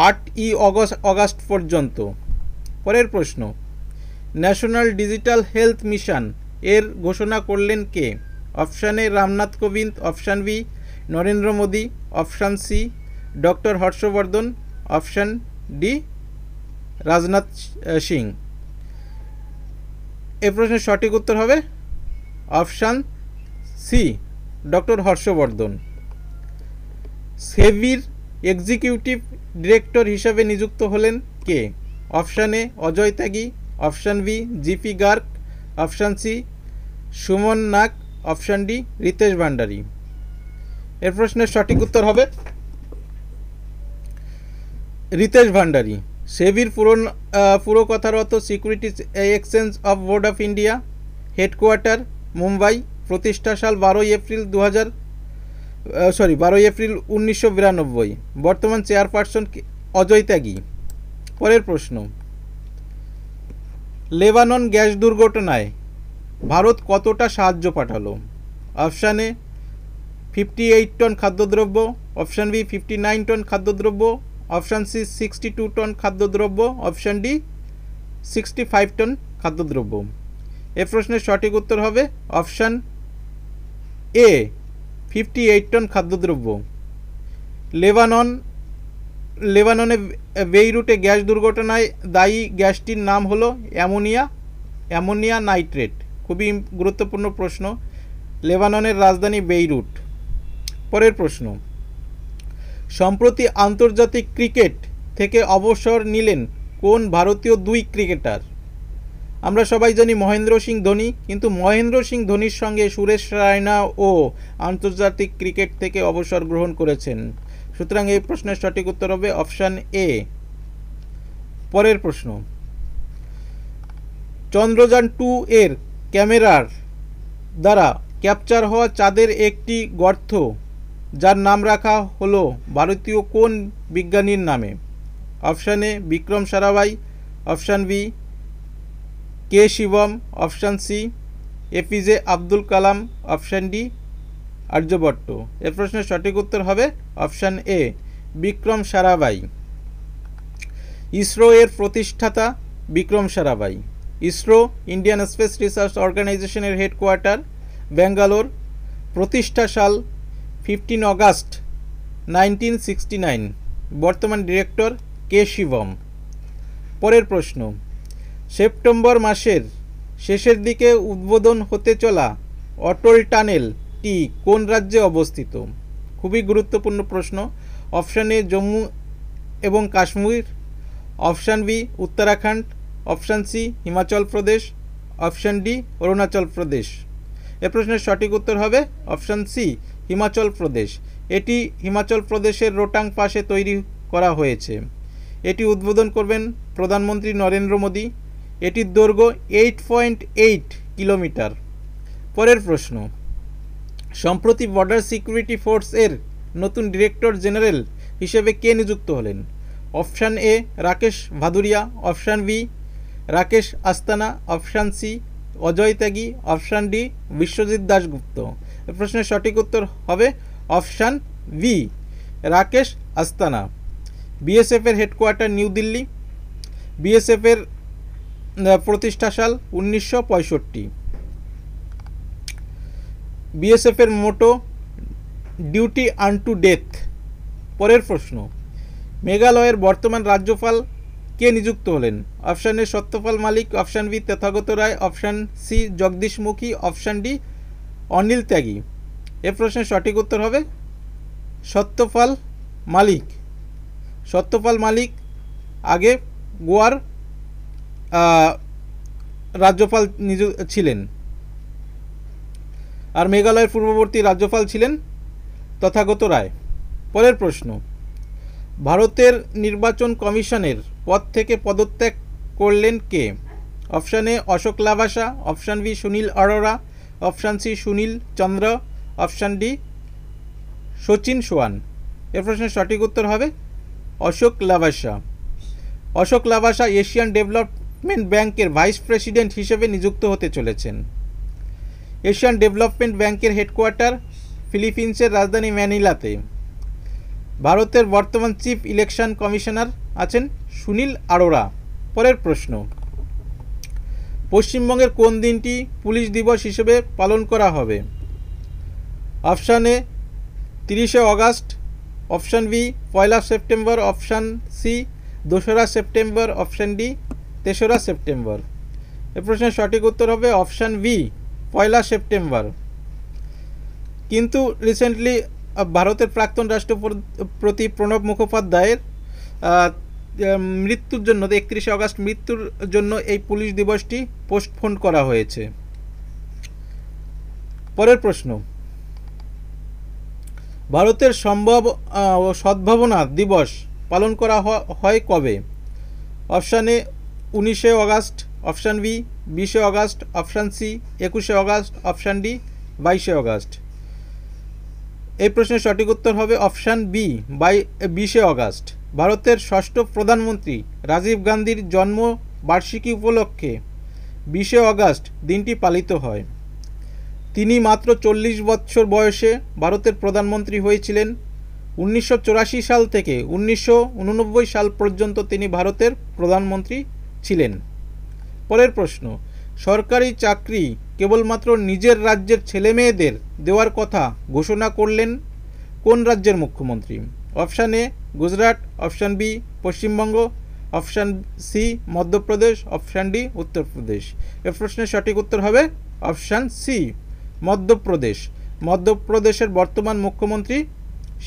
आठ ई अगस्ट अगस्ट पर्यन्त। परेर प्रश्न, नैशनल डिजिटल हेल्थ मिशन एर घोषणा करलेन के? Option A Ramnath Kovind, option B Narendra Modi, option C doctor Harsh Vardhan, option D Rajnath Singh. ए प्रश्न सठिक उत्तर हबे ऑप्शन सी डॉक्टर हर्षवर्धन। सेबिर एक्सिक्यूटिव डिरेक्टर हिसाबे नियुक्त हलेन के? Option A Ajay Tyagi, option B G P Garg, option C Suman Nag, option D Ritesh Bhandari. एर प्रश्न सठिक उत्तर हबे रीतेश भाण्डारी। सेबिर पुरन पुरो कथारत securities exchange of board of India headquarter Mumbai, प्रतिष्ठा साल बारो एप्रिल दो हज़ार सरि बारो एप्रिल उन्नीसशो बिरानब्बई। बर्तमान चेयरपार्सन अजय त्यागी। परेर प्रश्न, लेबानन गैस दुर्घटनाय भारत कतटा साहाय्य पाठालो? Option A fifty eight ton खाद्यद्रव्य, option B fifty nine ton खाद्यद्रव्य, option C sixty two ton खाद्यद्रव्य, option D sixty five ton खाद्यद्रव्य। ए प्रश्न सठिक उत्तर हबे option A fifty eight ton खाद्यद्रव्य। लेबानन लेबानने बेइरुटे गैस दुर्घटनाय दायी गैसटिर नाम हलो अमोनिया अमोनिया नाइट्रेट। खुबই গুরুত্বপূর্ণ প্রশ্ন, লেবাননের রাজধানী বেইরুট। পরের প্রশ্ন, সম্প্রতি আন্তর্জাতিক ক্রিকেট থেকে অবসর নিলেন কোন ভারতীয় দুই ক্রিকেটার? আমরা সবাই জানি মহেন্দ্র সিং ধোনি, কিন্তু মহেন্দ্র সিং ধোনির সঙ্গে সুরেশ রায়না ও আন্তর্জাতিক ক্রিকেট থেকে অবসর গ্রহণ করেছেন। সুতরাং এই প্রশ্নের সঠিক উত্তর হবে অপশন এ। পরের প্রশ্ন, চন্দ্রযান টু এর ক্যামেরার দ্বারা ক্যাপচার হওয়া চাঁদের একটি গর্ত যার নাম রাখা হলো ভারতীয় কোন বিজ্ঞানীর নামে? Option A Vikram Sarabhai, option B K Sivan, option C APJ Abdul Kalam, option D Aryabhata. এ প্রশ্নের সঠিক উত্তর হবে অপশন এ বিক্রম সারা ভাই। ইসরো এর প্রতিষ্ঠাতা Vikram Sarabhai. ISRO Indian space research अर्गानाइजेशनर हेडकोयार्टार बेंगालोर, प्रतिष्ठा साल fifteen August nineteen sixty nine, बर्तमान डिरेक्टर के शिवम। परेर प्रश्न, सेप्टेम्बर मासेर शेषेर दिके उद्बोधन होते चला अटल टानेल टी कोन राज्ये अवस्थित? खुबई गुरुत्वपूर्ण प्रश्न। ऑप्शन ए जम्मू एवं Kashmir, option B Uttarakhand, option C Himachal Pradesh, option D Arunachal Pradesh. ए प्रश्न सठिक उत्तर हबे ऑप्शन सी हिमाचल प्रदेश। एटी हिमाचल प्रदेशेर रोटांग पाशे तैरी करा होयेछे। एटी उद्बोधन करबेन प्रधानमंत्री नरेंद्र मोदी। एटिर दैर्घ्य आठ पॉइंट आठ किलोमीटर। परेर प्रश्न, सम्प्रति बॉर्डर सिक्यूरिटी फोर्स एर नतून डिरेक्टर जेनारेल हिसेबे के नियुक्त हलेन? Option A Rakesh Bhadauria, option B Rakesh Asthana, option C Ajay Tyagi. Option D Biswajit Dasgupta. प्रश्न सठिक उत्तर है अपशन बी राकेश अस्ताना। बीएसएफर हेडकोयार्टार न्यू दिल्ली। बीएसएफर प्रतिष्ठा साल उन्नीस सौ पैंसठ। बीएसएफर motto duty unto death. परेर प्रश्न मेघालयर बर्तमान राज्यपाल के नियुक्त हलन। Option A Satyapal Malik, option B Tathagata Roy, option C Jagdish Mukhi, option D Anil Tyagi. ए प्रश्न सठिक उत्तर है सत्यपाल मालिक। सत्यपाल मालिक आगे गोवार राज्यपाल नियुक्त छिलेन और मेघालय पूर्ववर्ती राज्यपाल छिलेन तथागत राय। परेर प्रश्न भारतेर निर्वाचन कमिशनेर पद थेके पदत्याग करलेन के। Option A Ashok Lavasa, option B Sunil Arora, option C Sunil Chandra, option D Sachin Chauhan. ए प्रश्न सठिक उत्तर है अशोक लावासा। अशोक लावासा एशियन डेवलपमेंट बैंकेर भाइस प्रेसिडेंट हिसेबे नियुक्त होते चलेछेन। एशियन डेवलपमेंट बैंकेर हेडकोयार्टार फिलिपिन्सेर राजधानी मैनिलाते। भारतेर बर्तमान चीफ इलेक्शन कमिशनार आছেন सुनील अरोरा। परेर प्रश्न पश्चिमबंगेर कोन दिनटी पुलिस दिवस हिसेबे पालन करा होबे। अपशन ए तीस अगस्त, अपशन बी पहला सेप्टेम्बर, अपशन सी दूसरा सेप्टेम्बर, अपशन डी तेसरा सेप्टेम्बर। ए प्रश्न सठिक उत्तर होबे अपशन बी पहला सेप्टेम्बर। किन्तु रिसेंटलि भारतेर प्राक्तन राष्ट्रपति प्रणब मुखोपाध्याय मृत्युर जन्य इकतीस अगस्ट मृत्युर जन्य पुलिस दिवसटी पोस्टपोन करा हयेछे। परेर प्रश्न भारतेर सम्भव सद्भावना दिवस पालन करा हय कबे। अपशन ए उन्नीस अगस्ट, अपशन बी बीस अगस्ट, अपशन सी इक्कीस अगस्ट, अपशन डी बाईस अगस्ट। ए प्रश्न सठिक उत्तर है अपशन बी बीस अगस्ट। भारतेर षष्ठ प्रधानमंत्री राजीव गांधीर जन्म बार्षिकी उपलक्षे बीस अगस्ट दिनटी पालित हय। तिनी मात्र चल्लिस बछर बयसे भारतेर प्रधानमंत्री हयेछिलेन। उन्नीस सौ चौरासी साल थेके उन्नीस सौ निन्यानवे साल पर्यन्त तिनी भारतेर प्रधानमंत्री छिलेन। परेर प्रश्न सरकारी चाकरी केवलमात्र निजेर राज्येर छेलेमेयेदेर देवार कथा घोषणा करलेन कोन राज्येर मुख्यमंत्री। Option A Gujarat, option B Paschimbanga, option C Madhya Pradesh, option D Uttar Pradesh. ए प्रश्न सठिक उत्तर है अपशन सी मध्यप्रदेश। मध्यप्रदेशेर बर्तमान मुख्यमंत्री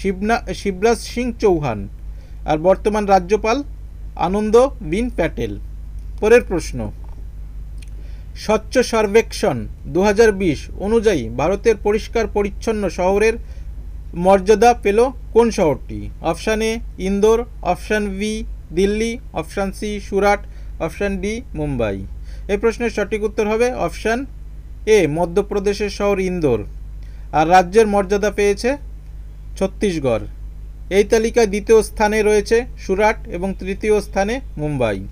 शिवना शिवराज सिंह चौहान और बर्तमान राज्यपाल आनंदीबेन पटेल। परेर प्रश्न स्वच्छ सर्वेक्षण दो हज़ार बीस अनुयायी भारतेर परिष्कार परिच्छन्न शहरेर मर्यादा पेल कोन शहरटी। Option A Indore, option B Delhi, option C Surat, option D Mumbai. ए प्रश्न सठिक उत्तर है अपशन ए मध्यप्रदेशेर शहर इंदोर और राज्येर मर्यादा पेयेछे छत्तीसगढ़। एई तालिकाय द्वितीय स्थाने रयेछे सूरत एवं तृतीय स्थाने मुम्बई।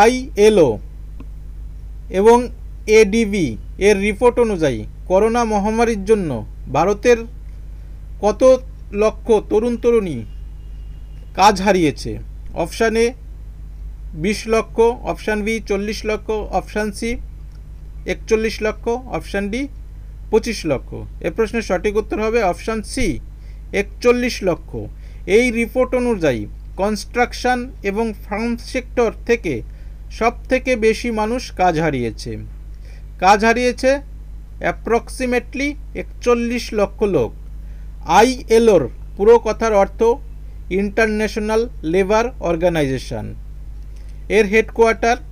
आईएलओ एवं एडिबी एर रिपोर्ट अनुयायी करोना महामारीर जन्य भारतेर कत लक्ष तरुण तरुणी काज हारियेछे। अपशन ए बीस लक्ष, अपशन बी चल्लिस लक्ष, अपशन सी इकतालीस लक्ष, अपशन डी पच्चीस लक्ष। ए प्रश्न सठिक उत्तर हबे अपशन सी इकतालीस लक्ष। एई रिपोर्ट अनुयायी कन्स्ट्राक्शन एवं फार्म सेक्टर थेके सबथेके बेशी मानुष काज हारियेछे। काज हारियेछे एप्रक्सिमेटलि इकतालीस लक्ष लोक। आईएलओर पुरो कथार अर्थ इंटरनैशनल लेबर अर्गानाइजेशन। एर हेडकोयार्टार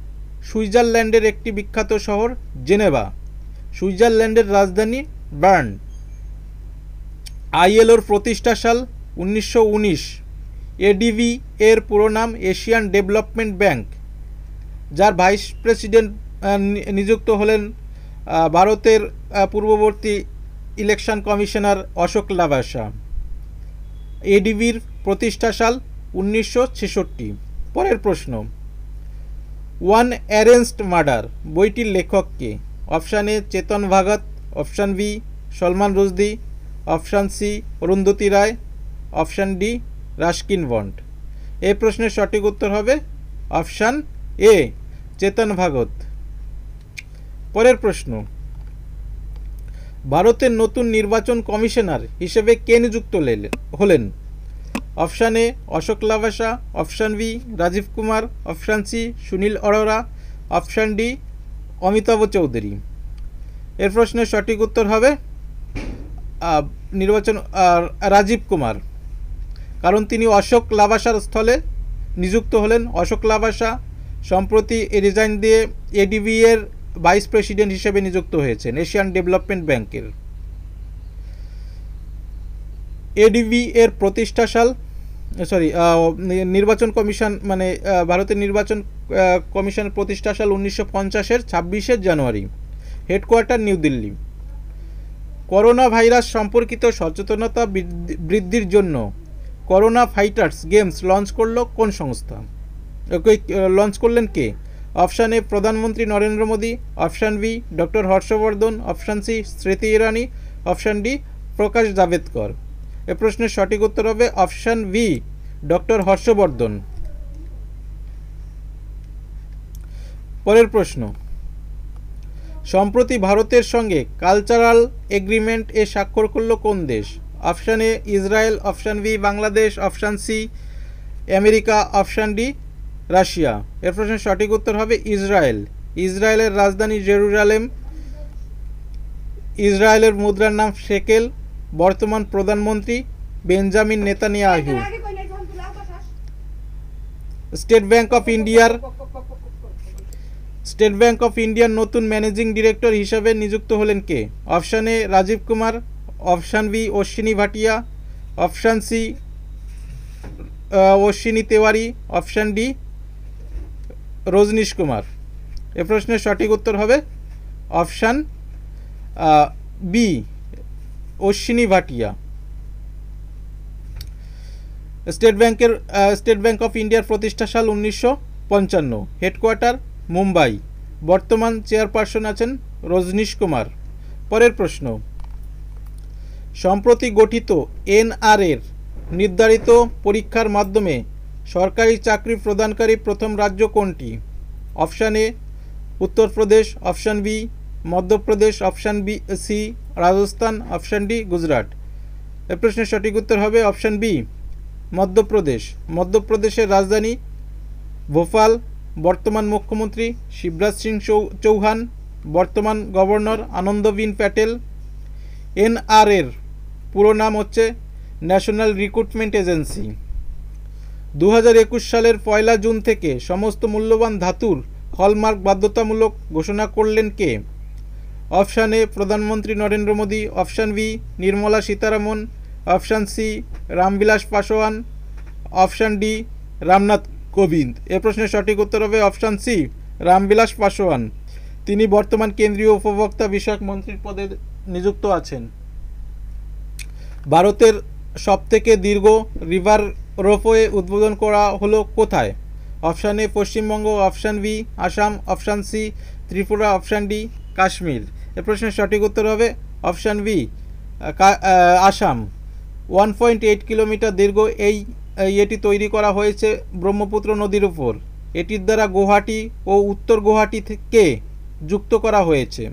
सुइजारलैंडेर एकटी विख्यात शहर जेनेवा, सुइजारलैंडेर राजधानी बार्न। आईएलओर प्रतिष्ठा साल उन्नीस सौ उन्नीस। एडीबी एर पुरो नाम एशियान डेवलपमेंट बैंक, जार भाइस प्रेसिडेंट नियुक्त हलन भारतेर पूर्ववर्ती इलेक्शन कमिशनार अशोक लावासा। एडिबिर प्रतिष्ठा साल उन्नीस सौ छियासठ। परेर प्रश्न ওয়ান অ্যারেঞ্জড মার্ডার বইটির লেখক কে? Option A Chetan Bhagat, option B Salman Rushdie, option C Arundhati Roy, option D Ruskin Bond. এই প্রশ্নের সঠিক উত্তর হবে অপশান এ চেতন ভাগত। পরের প্রশ্ন, ভারতের নতুন নির্বাচন কমিশনার হিসেবে কে নিযুক্ত হলেন? Option A Ashok Lavasa, option B Rajiv Kumar, option C Sunil Arora, option D Amitabh Chowdhury. এর প্রশ্নের সঠিক উত্তর হবে নির্বাচন রাজীব কুমার, কারণ তিনি অশোক লাভাসার স্থলে নিযুক্ত হলেন। অশোক লাভাসা সম্প্রতি রিজাইন দিয়ে এডিবি এর ভাইস প্রেসিডেন্ট হিসেবে নিযুক্ত হয়েছেন, এশিয়ান ডেভেলপমেন্ট ব্যাংকের। এডিবি এর প্রতিষ্ঠা সাল সরি নির্বাচন কমিশন মানে ভারতের নির্বাচন কমিশন প্রতিষ্ঠা সাল উনিশশো পঞ্চাশের ছাব্বিশে জানুয়ারি, headquarter new Delhi. Corona virus সম্পর্কিত সচেতনতা বৃদ্ধির জন্য করোনা ফাইটার্স গেমস লঞ্চ করল কোন সংস্থা? লঞ্চ করলেন কে? অপশান এ প্রধানমন্ত্রী Narendra Modi, option B doctor Harshvardhan, option C Smriti Irani, option D প্রকাশ জাভেদকর। এ প্রশ্নের সঠিক উত্তর হবে অপশান বি ডক্টর হর্ষবর্ধন। পরের প্রশ্ন, সম্প্রতি ভারতের সঙ্গে কালচারাল এগ্রিমেন্ট এ স্বাক্ষর করল কোন দেশ? Option A Israel, option B Bangladesh, option C America, option D Russia. এর প্রশ্নের সঠিক উত্তর হবে ইসরায়েল। ইসরায়েলের রাজধানী জেরুজালেম, ইসরায়েলের মুদ্রার নাম শেকেল, বর্তমান প্রধানমন্ত্রী Benjamin Netanyahu, state bank of ইন্ডিয়ার স্টেট ব্যাংক অফ ইন্ডিয়ার নতুন ম্যানেজিং ডিরেক্টর হিসেবে নিযুক্ত হলেন কে? Option A Rajiv Kumar, option B Ashwini Bhatia, option C Ashwini Tewari, option D Rajnish Kumar. এ প্রশ্নের সঠিক উত্তর হবে option B Ashwini Bhatia. State ব্যাংকের স্টেট ব্যাংক অফ ইন্ডিয়ার প্রতিষ্ঠা সাল উনিশশো পঞ্চান্ন, হেডকোয়ার্টার মুম্বাই, বর্তমান চেয়ারপারসন আছেন রজনীশ কুমার। পরের প্রশ্ন, সম্প্রতি গঠিত এনআর এর নির্ধারিত পরীক্ষার মাধ্যমে সরকারি চাকরি প্রদানকারী প্রথম রাজ্য কোনটি? Option A Uttar Pradesh, option B Madhya Pradesh, option B C Rajasthan, option D Gujarat. এই প্রশ্নের সঠিক উত্তর হবে অপশান বি মধ্যপ্রদেশ। মধ্যপ্রদেশের রাজধানী ভোপাল, বর্তমান মুখ্যমন্ত্রী শিবরাজ সিং চৌহান, বর্তমান গভর্নর আনন্দবিন প্যাটেল। এনআর এর পুরো নাম হচ্ছে ন্যাশনাল রিক্রুটমেন্ট এজেন্সি। দু হাজার একুশ সালের পয়লা জুন থেকে সমস্ত মূল্যবান ধাতুর হলমার্ক বাধ্যতামূলক ঘোষণা করলেন কে? অপশান এ প্রধানমন্ত্রী Narendra Modi, option B Nirmala Sitharaman, option C Ramvilas Paswan, option D Ramnath Kovind. এ প্রশ্নের সঠিক উত্তর হবে অপশান সি রামবিলাস পাসওয়ান। তিনি বর্তমান কেন্দ্রীয় উপভোক্তা বিষয়ক মন্ত্রীর পদে নিযুক্ত আছেন। ভারতের সবথেকে দীর্ঘ রিভার রোপওয়ে উদ্বোধন করা হলো কোথায়? Option A Paschimbanga, option B Assam, option C Tripura, option D Kashmir. এ প্রশ্নের সঠিক উত্তর হবে option B Assam. One point eight kilometre দীর্ঘ এই এটি তৈরি করা হয়েছে ব্রহ্মপুত্র নদীর উপর। এটির দ্বারা গুয়াহাটি ও উত্তর গুয়াহাটি থেকে যুক্ত করা হয়েছে।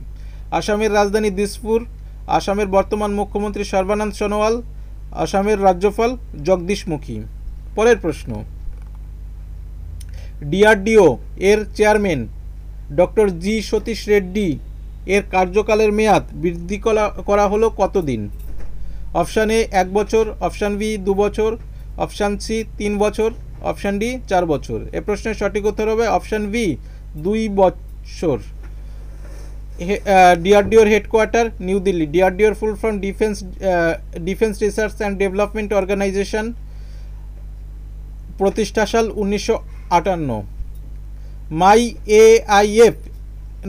আসামের রাজধানী দিসপুর, আসামের বর্তমান মুখ্যমন্ত্রী সর্বানন্দ সোনোয়াল, আসামের রাজ্যপাল জগদীশ মুখী। পরের প্রশ্ন, ডিআরডিও এর chairman doctor G Satish Reddy এর কার্যকালের মেয়াদ বৃদ্ধি করা হলো কতদিন? অপশান এ এক বছর, অপশান বি দু বছর, অপশান সি তিন বছর, অপশান ডি চার বছর। এ প্রশ্নের সঠিক উত্তর হবে অপশান বি দুই বছর। ডিআরডিওর হেডকোয়ার্টার নিউ দিল্লি। ডিআরডিওর full form defence defence research and development organisation, প্রতিষ্ঠা সাল উনিশশো আটান্ন। মাই এআইএফ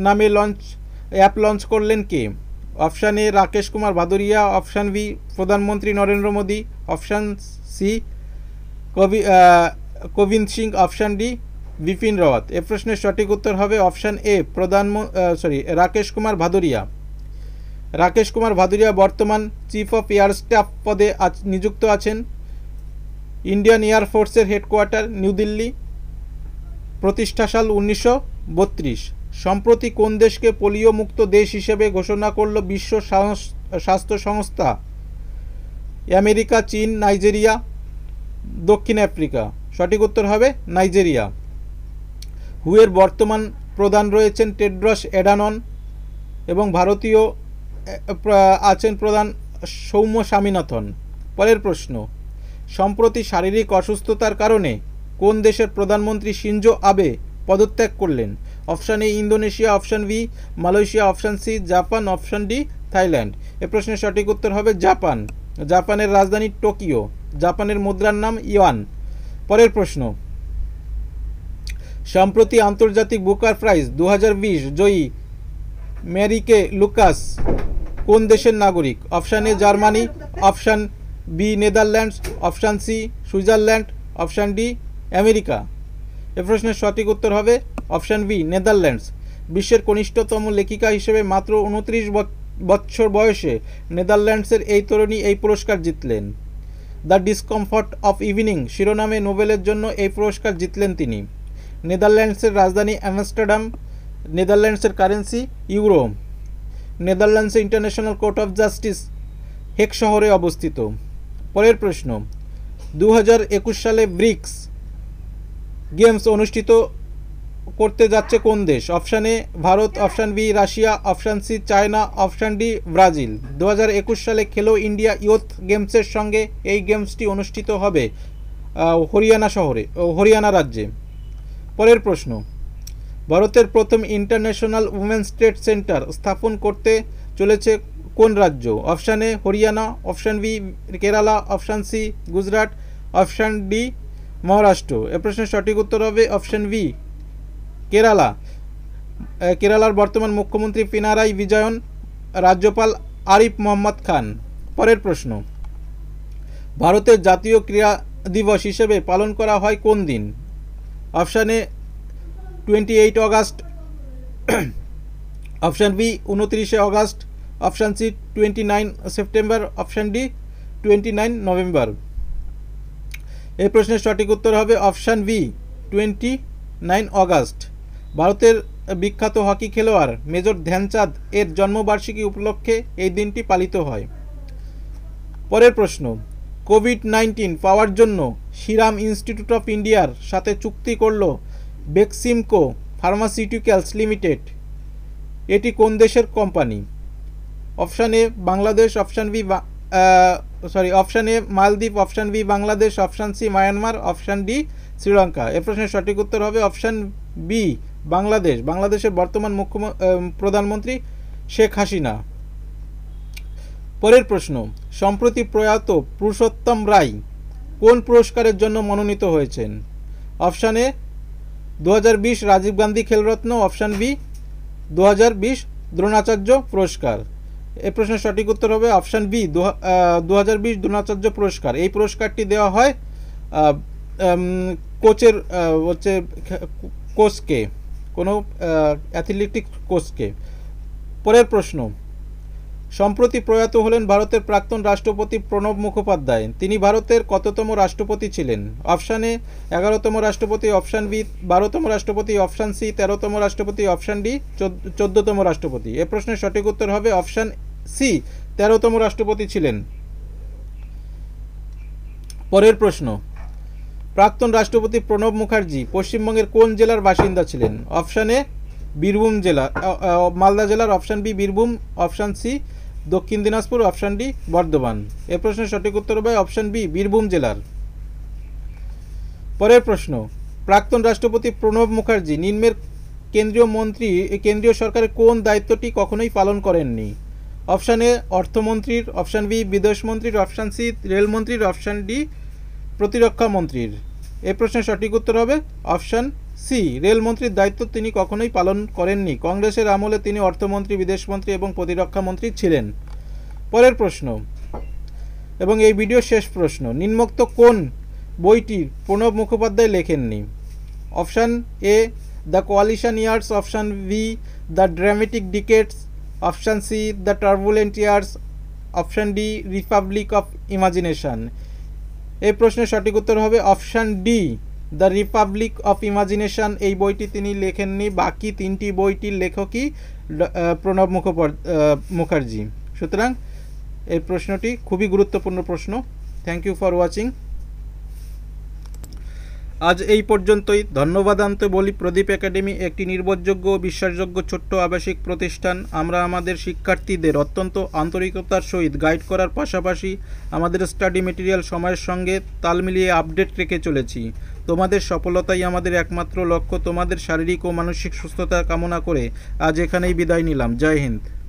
নামে লঞ্চ অ্যাপ লঞ্চ করলেন কে? Option A Rakesh Kumar Bhadauria, option B প্রধানমন্ত্রী নরেন্দ্র মোদী, অপশান সি কবি কোবিন্দ সিং, অপশান ডি विपिन रावत। ए प्रश्न सठिक उत्तर है अपशन ए प्रधान सरि राकेश कुमार भादुरिया। राकेश कुमार भादुरिया बर्तमान चीफ अफ एयर स्टाफ पदे नियुक्त आछेन। इंडियन एयर फोर्सर हेडकोयार्टार न्यू दिल्ली, प्रतिष्ठा साल उन्नीस सौ बत्रीस। सम्प्रति कोन देश के पोलियो मुक्त देश हिसेबे घोषणा करल विश्व स्वास्थ्य संस्था? अमेरिका, चीन, नाइजेरिया, दक्षिण आफ्रिका। सठिक उत्तर है नाइजेरिया। हुएर बर्तमान प्रधान रयेछेन टेड्रस एडानन एवं भारतीय आछेन प्रधान सौम्य स्वामीनाथन। परेर प्रश्न, सम्प्रति शारीरिक असुस्थतार कारणे कोन देशेर प्रधानमंत्री शिंजो आबे पदत्याग करलेन? Option A Indonesia, option B Malaysia, option C Japan, option D Thailand. ए प्रश्नेर सठिक उत्तर हबे जापान। जापानेर राजधानी टोकियो, जापानेर मुद्रार नाम इवान। परेर प्रश्न, सम्प्रति आंतर्जातिक बुकार प्राइज दो हज़ार बीस जयी मैरीके लुकास कोन देशेर नागरिक? Option A Germany, option B Netherlands, option C Switzerland, option D America. ए प्रश्नेर सठिक उत्तर हबे अपशन बी नेदारलैंड्स। विश्वेर कनिष्ठतम लेखिका हिसेबे मात्र उनत्रिश बछर बयसे नेदारलैंड्सের এই তরুণী এই পুরস্কার জিতলেন। দ্য ডিসকমফর্ট অফ ইভিনিং শিরোনামে নোবেলের জন্য এই পুরস্কার জিতলেন তিনি। নেদারল্যান্ডসের রাজধানী আমস্টারডাম। নেদারল্যান্ডসের currency euro. Netherlands international court of justice Hague শহরে অবস্থিত। পরের প্রশ্ন, দু হাজার একুশ সালে ব্রিক্স গেমস অনুষ্ঠিত करते जाच्छे कौन देश? Option A Bharat, option B Russia, option C China, option D Brazil. दो हज़ार एकुश साले खेलो इंडिया यूथ गेम्सर संगे यह गेम्सटी अनुष्ठित होबे हरियाणा शहरे, हरियाणा राज्ये। परेर प्रश्न, भारतेर प्रथम इंटरनैशनल वुमेन्स ट्रेड सेंटर स्थापन करते चलेछे कोन राज्य? Option A Haryana, option B Kerala, option C Gujarat, option D Maharashtra. ए प्रश्नेर सठिक उत्तर होबे अपशन बी केराला। केरालार बर्तमान मुख्यमंत्री पिनाराई विजयन, राज्यपाल आरिफ मोहम्मद खान। परेर प्रश्न, भारतेर जातीय क्रीड़ा दिवस हिसेबे पालन करा हय कोन दिन? अपशन ए अट्ठाईस अगस्ट, अपशन बी उनतीस अगस्ट, अपशन सी उनतीस सेप्टेम्बर, अपशन डी उनतीस नवेम्बर। ए प्रश्नेर सठिक उत्तर हबे अपशन बी उनतीस अगस्ट। भारतेर विख्यात हकी खेलोयाड़ मेजर ध्यानचाँद एर जन्मबार्षिकी उपलक्षे एई दिनटी पालित हय। परेर प्रश्न, कोविड नाइनटीन पावार जन्य सीराम इन्स्टिट्यूट अफ इंडियार साथे चुक्ति करलो बेक्सिमको फार्मासिउटिक्याल्स लिमिटेड। एटी कोन देशेर company? Option A Bangladesh, option B sorry option A Maldwip, option B Bangladesh, option C Myanmar, option D Sri Lanka. ए प्रश्नेर सठिक उत्तर हबे अपशन बी बांग्लादेश। बांग्लादेशेर बर्तमान मुख्य प्रधानमंत्री शेख हसीना। परेर प्रश्न, सम्प्रति प्रयात पुरुषोत्तम राय कोन पुरस्कारेर जन्य मनोनीत हयेछेन? अपशन ए दो हज़ार बीस राजीव गांधी खेलरत्न, अपशन बी दो हज़ार बीस द्रोणाचार्य पुरस्कार। ए प्रश्नेर सठिक उत्तर हबे अपशन बी दो हज़ार बीस द्रोणाचार्य पुरस्कार। एई पुरस्कारटी देওয়া হয় कोचेर होच्छे कोच के कोनो एथलेटिक कोच के। परेर प्रश्न, सम्प्रति प्रयात हलेन भारतेर प्राक्तन राष्ट्रपति प्रणब मुखोपाध्याय। तिनि भारतेर कततम राष्ट्रपति छिलेन? अपशन ए एगारोतम राष्ट्रपति, अपशन बी बारोतम राष्ट्रपति, अपशन सी तेरोतम राष्ट्रपति, अपशन डी चौदहतम राष्ट्रपति। ए प्रश्नेर सठिक उत्तर हबे अपशन सी तेरोतम राष्ट्रपति छिलेन। परेर प्रश्न, प्राक्तन राष्ट्रपति प्रणब मुखार्जी पश्चिमबंगेर कोन जेलार बासिंदा छिलेन? अपशन ए बीरभूम जिला, मालदा जिलार, option B Birbhum, option C Dakshin Dinajpur, option D Bardhaman. ए प्रश्नेर सठिक उत्तर हबे अपशन बी बीरभूम जिलार। परेर प्रश्न, प्राक्तन राष्ट्रपति प्रणब मुखार्जी निम्नेर केंद्रीय मंत्री केंद्रीय सरकारेर कोन दायित्वटी कखनोई पालन करेननि? अपशन ए अर्थमंत्रीर, अपशन बी विदेश मंत्रीर, अपशन सी रेलमंत्रीर, अपशन डी प्रतिरक्षा मंत्रीर। ए प्रश्नेर सठिक उत्तर हबे अपशन सी रेलमंत्रीर दायित्व तिनि कखनोई पालन करेननि। कंग्रेसेर आमले तिनि अर्थमंत्री, विदेश मंत्री एवं प्रतिरक्षा मंत्री छिलेन। परेर प्रश्न एवं एई भिडियो शेष प्रश्न, निम्नोक्त कोन बोईटी प्रणब मुखोपाध्याय लेखेननि? Option A the coalition years, option B the dramatic decades, option C the turbulent years, option D republic of imagination. ए प्रश्न सठिक उत्तर होबे option D the republic of imagination. ये बोईटी तिनी लेखेननी, बाकी तीनटी बोईटी लेखकी प्रणब मुखर्जी। सूतरां ए प्रश्नटी खूबी गुरुत्वपूर्ण प्रश्न। Thank you for watching. आज एई पर्यन्तई। धन्यवाद आनते बोली प्रदीप एकेडमी एक निर्भरयोग्य विश्वासयोग्य छोट्ट आवासिक प्रतिष्ठान। आमरा आमादेर शिक्षार्थीदेर अत्यंत आंतरिकतार सहित गाइड करार पाशापाशी आमादेर स्टाडी मटेरियल समयेर संगे ताल मिलिये आपडेट रेखे चलेछि। तोमादेर सफलताई आमादेर एकमात्र लक्ष्य। तोमादेर शारीरिक और मानसिक सुस्थता कामना करे आज एखानेई बिदाय निलाम। जय हिंद।